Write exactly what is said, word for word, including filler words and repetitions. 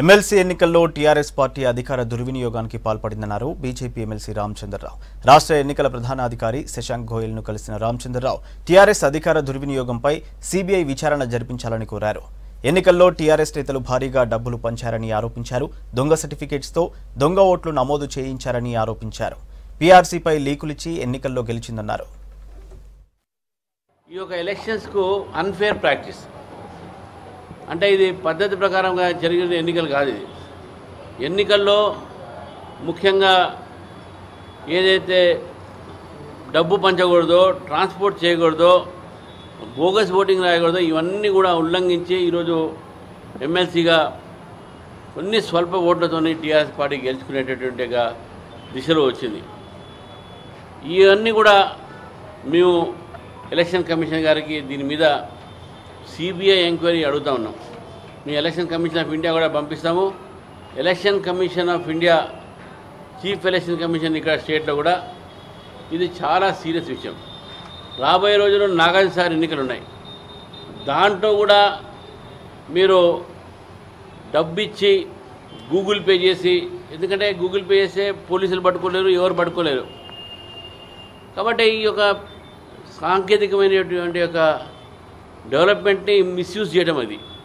MLC ఎన్నికల్లో TRS party అధికార దుర్వినియోగానికి పాల్పడిందన్నారు బీజేపీ ఎమ్మెల్సీ రామచంద్ర రావు. రాష్ట్ర ఎన్నికల ప్రధాన అధికారి శశాంక్ గోయల్ ను కలిసిన రామచంద్ర రావు టీఆర్ఎస్ అధికార దుర్వినియోగంపై సీబీఐ విచారణ జరిపించాలని కోరారు. ఎన్నికల్లో టీఆర్ఎస్ నేతలు భారీగా డబ్బులు పంచారని ఆరోపించారు. దొంగ సర్టిఫికెట్స్ తో దొంగ ఓట్లు నమోదు చేయించారని ఆరోపించారు. పీఆర్సీపై లీకులిచ్చి ఎన్నికల్లో గెలిచిందన్నారు. ఈ యొక్క ఎలక్షన్స్ కు అన్ఫేర్ ప్రాక్టీస్ అంటే ఇది పద్ధతి ప్రకారంగా జరిగిన ఎన్నికలు కాదు. ఇది ఎన్నికల్లో ముఖ్యంగా ఏదైతే డబ్బు పంచకూడదో, ట్రాన్స్పోర్ట్ చేయకూడదో, బోగస్ ఓటింగ్ రాయకూడదో, ఇవన్నీ కూడా ఉల్లంఘించి ఈరోజు ఎమ్మెల్సీగా కొన్ని స్వల్ప ఓట్లతోనే టీఆర్ఎస్ పార్టీ గెలుచుకునేటటువంటిగా దిశలో వచ్చింది. ఇవన్నీ కూడా మేము ఎలక్షన్ కమిషన్ గారికి దీని మీద సిబిఐ ఎంక్వైరీ అడుగుతూ ఉన్నాం. మేము ఎలక్షన్ కమిషన్ ఆఫ్ ఇండియా కూడా పంపిస్తాము. Election commission of India chief election commission ఇక్కడ స్టేట్లో కూడా ఇది చాలా సీరియస్ విషయం. రాబోయే రోజుల్లో నాగాసారి ఎన్నికలు ఉన్నాయి. దాంట్లో కూడా మీరు డబ్బు ఇచ్చి గూగుల్ పే చేసి, ఎందుకంటే గూగుల్ పే చేస్తే పోలీసులు పట్టుకోలేరు, ఎవరు పట్టుకోలేరు. కాబట్టి ఈ యొక్క సాంకేతికమైనటువంటి యొక్క డెవలప్మెంట్ని మిస్యూజ్ చేయడం అది.